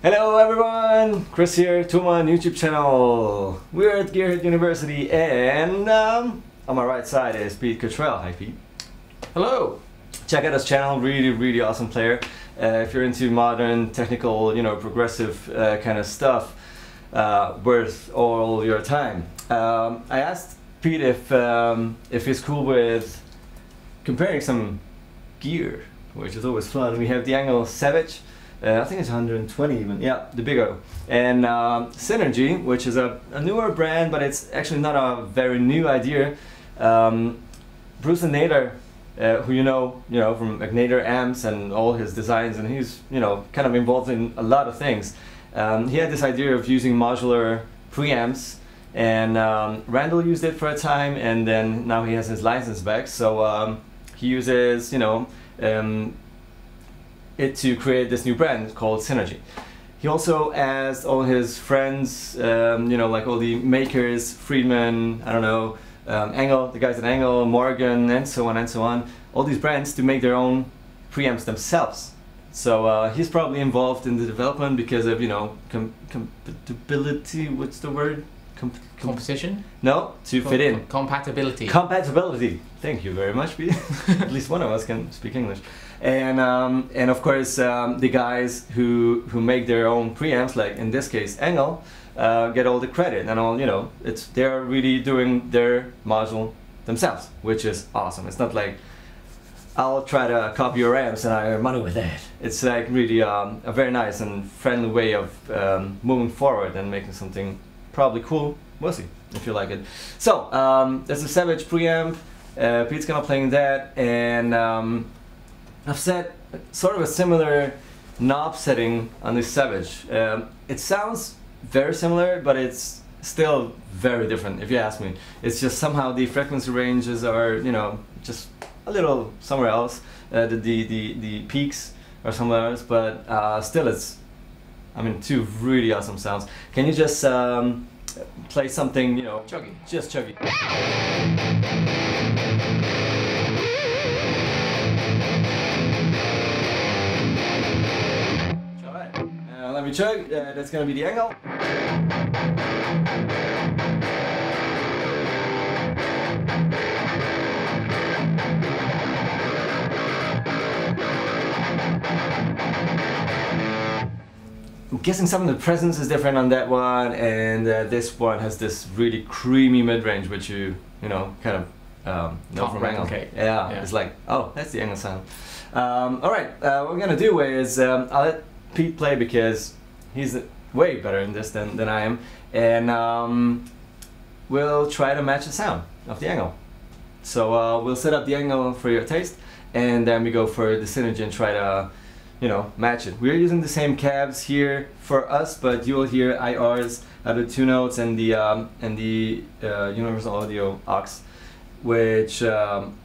Hello everyone, Chris here, Tuman YouTube channel. We're at Gearhead University and on my right side is Pete Cottrell. Hi Pete. Hello. Check out his channel, really awesome player. If you're into modern, technical, you know, progressive kind of stuff, worth all your time. I asked Pete if he's cool with comparing some gear, which is always fun. We have the ENGL Savage. I think it's 120 even, yeah, the bigger. And Synergy, which is a newer brand, but it's actually not a very new idea. Bruce Nader, who you know from Mcnader Amps and all his designs, and he's, you know, kind of involved in a lot of things. He had this idea of using modular preamps, and Randall used it for a time, and then now he has his license back, so he uses, you know, it to create this new brand called Synergy. He also asked all his friends, you know, like all the makers, Friedman, I don't know, Engel, the guys at Engel, Morgan, and so on, all these brands to make their own preamps themselves. So he's probably involved in the development because of, you know, compatibility. What's the word? Composition? No, to fit in. Compatibility. Compatibility. Thank you very much, Pete. At least one of us can speak English. And of course, the guys who make their own preamps, like in this case Engel, get all the credit and all. You know, they're really doing their module themselves, which is awesome. It's not like I'll try to copy your amps and I earn money with that. It's like really a very nice and friendly way of moving forward and making something probably cool. We'll see if you like it. So there's a Savage preamp. Pete's gonna playing that, and I've set sort of a similar knob setting on this Savage. It sounds very similar, but it's still very different if you ask me. It's just somehow the frequency ranges are, you know, just a little somewhere else. The peaks are somewhere else, but still it's, I mean, two really awesome sounds. Can you just play something, you know, chuggy? Just chuggy. All right, let me chug. That's gonna be the Engel. I'm guessing some of the presence is different on that one, and this one has this really creamy mid-range, which you know, kind of know from Engel. Okay. Yeah, yeah, it's like, oh, that's the Engel sound. Alright, what we're gonna do is, I'll let Pete play because he's way better in this than I am, and we'll try to match the sound of the Engel. So we'll set up the Engel for your taste, and then we go for the Synergy and try to, you know, match it. We're using the same cabs here for us, but you will hear IRs out of Two Notes and the Universal Audio aux, which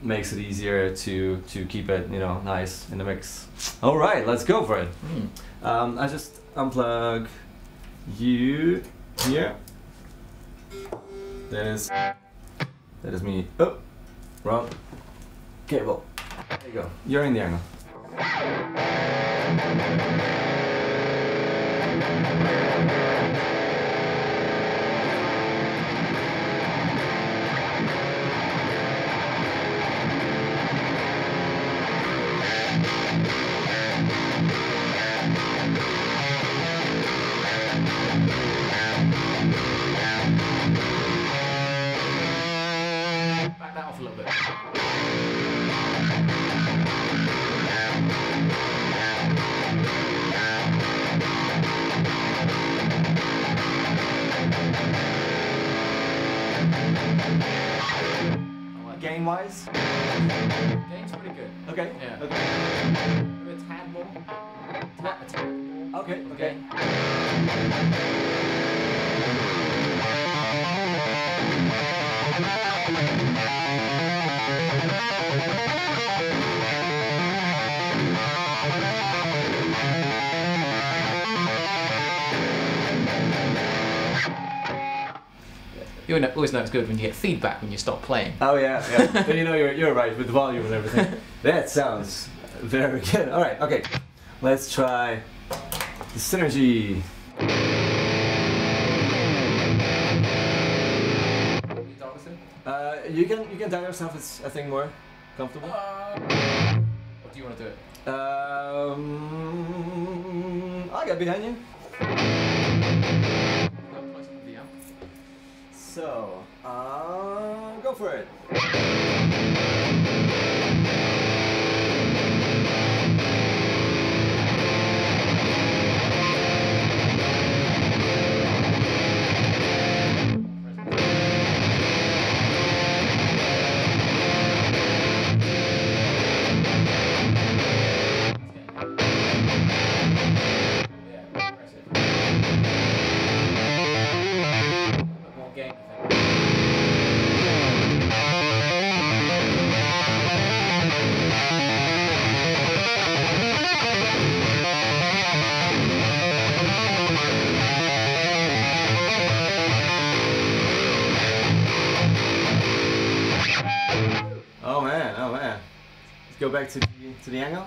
makes it easier to keep it, you know, nice in the mix. All right, let's go for it. I just unplug you here. That is me. Oh, wrong cable. There you go. You're in the Engel. Back that off a little bit. Gain-wise? Gain's pretty good. Okay. Yeah. Okay. Maybe a tad more. A tad more. Okay. Okay. You always know it's good when you get feedback when you stop playing. Oh yeah, yeah. But you know you're right with the volume and everything. That sounds very good. All right, okay. Let's try The Synergy. You can dial yourself. It's I think more comfortable. What do you want to do? I'll get behind you. So, go for it. Go back to the angle.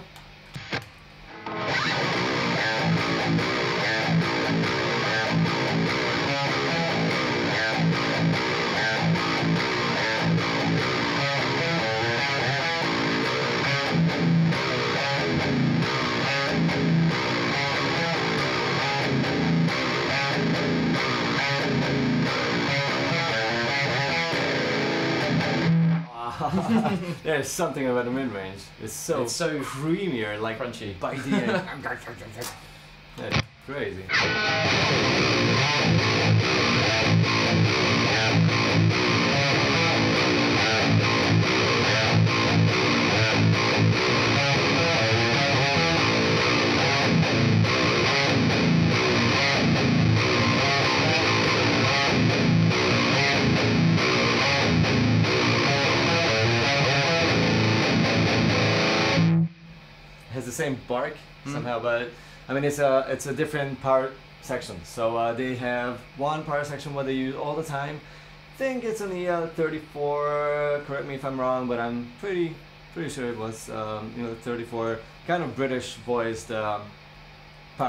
There's something about the mid-range. It's so creamier, like crunchy. By the end. That's crazy. The same bark somehow, but I mean it's a different power section. So they have one power section what they use all the time. I think it's on the 34. Correct me if I'm wrong, but I'm pretty sure it was the 34 kind of British voiced power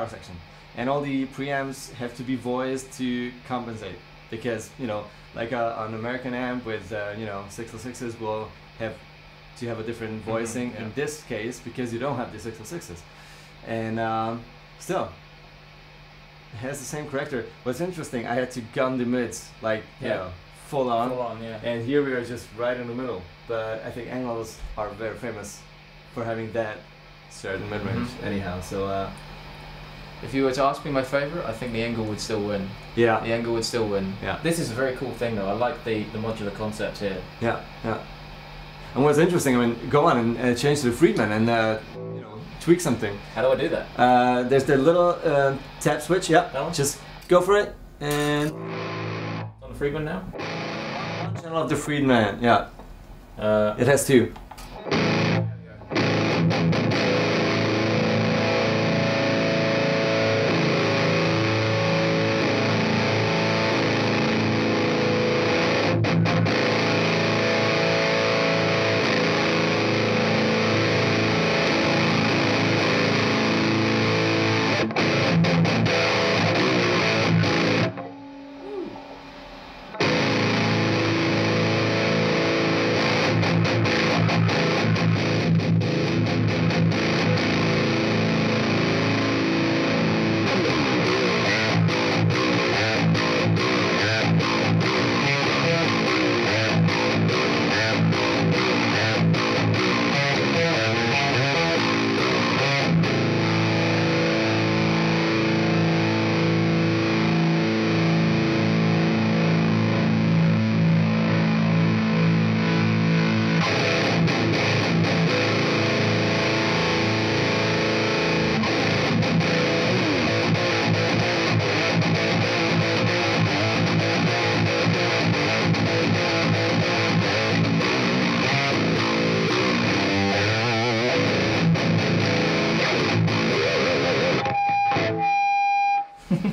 section. And all the preamps have to be voiced to compensate because like an American amp with 606s will have a different voicing in this case because you don't have the 606s, and still it has the same character. What's interesting, I had to gun the mids like full on, yeah. And here we are just right in the middle. But I think Engels are very famous for having that certain mid range anyhow. So if you were to ask me my favorite, I think the Engel would still win. Yeah, the Engel would still win. Yeah, this is a very cool thing though. I like the modular concept here. Yeah, yeah. And what's interesting, I mean, go on and change to the Friedman and tweak something. How do I do that? There's the little tab switch, yeah. Just go for it and... On the Friedman now? One channel of the Friedman, yeah. It has two.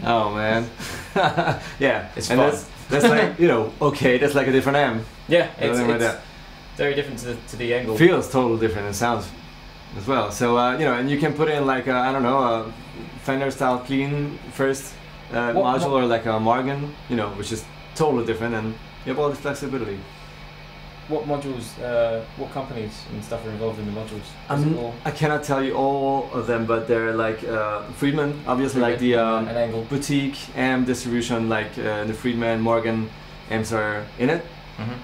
Oh man, yeah, it's and fun. That's like okay, that's like a different amp. Yeah, it's very different to the Engel. Feels totally different. It sounds as well. So you know, and you can put in like a, I don't know, a Fender style clean first module, or like a Morgan, you know, which is totally different, and you have all this flexibility. What modules, what companies and stuff are involved in the modules? I cannot tell you all of them, but they're like Friedman, obviously, like the boutique amp distribution, like the Friedman, Morgan amps are in it. Mm-hmm.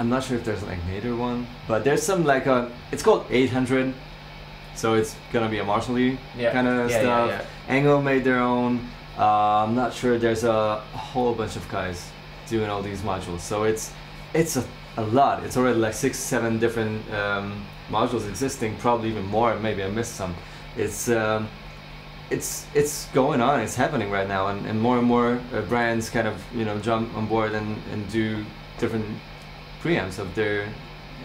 I'm not sure if there's like Mcnader one, but there's some like a, it's called 800, so it's gonna be a Marshall-y kind of stuff. Yeah, yeah. Engel made their own. I'm not sure, there's a whole bunch of guys doing all these modules, so it's a lot. It's already like 6, 7 different modules existing, probably even more. Maybe I missed some. It's going on. It's happening right now, and more brands kind of, you know, jump on board and do different preamps of their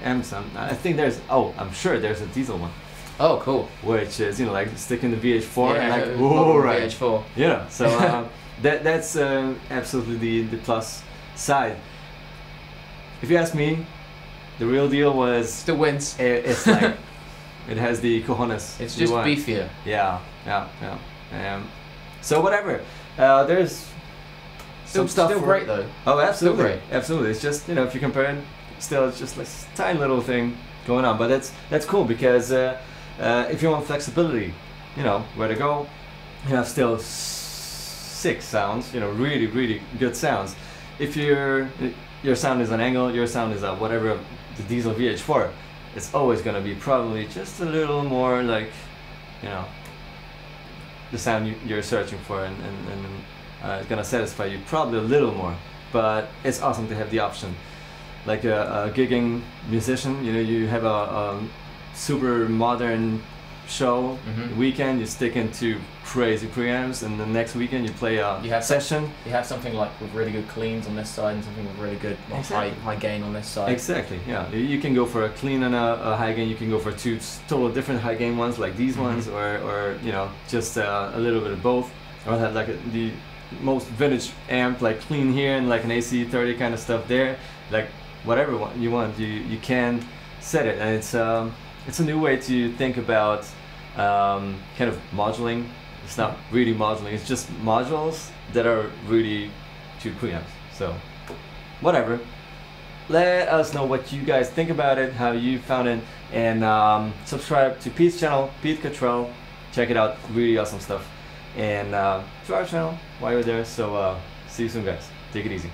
amps. I think there's, I'm sure there's a diesel one. Oh, cool. Which is, you know, like sticking the VH4 and like whoa, right? VH4. Yeah. So that's absolutely the plus side. If you ask me, the real deal was the wins. It's like it has the cojones. It's just beefier. Yeah. So whatever. There's some stuff. Still great though. Oh, absolutely, still great. Absolutely. It's just, you know, if you compare it, still it's just like a tiny little thing going on. But that's cool because if you want flexibility, you know where to go. You have still 6 sounds. You know, really, really good sounds. If you're your sound is an Engel, your sound is a whatever, the diesel VH4, it's always going to be probably just a little more like, you know, the sound you're searching for, and it's going to satisfy you probably a little more. But it's awesome to have the option. Like a gigging musician, you know, you have a super modern show weekend, you stick into crazy preamps, and the next weekend you play a session. You have something like with really good cleans on this side and something with really good high gain on this side. Exactly, yeah. You can go for a clean and a high gain, you can go for 2 totally different high gain ones like these ones, or you know, just a little bit of both. Or have like the most vintage amp, like clean here and like an AC30 kind of stuff there. Like whatever one you want, you can set it, and it's a new way to think about kind of modeling. It's not really modeling, it's just modules that are really two preamps. So whatever, let us know what you guys think about it, how you found it, and subscribe to Pete's channel, Pete Cottrell. Check it out, really awesome stuff. And to our channel while you're there. So see you soon guys, take it easy.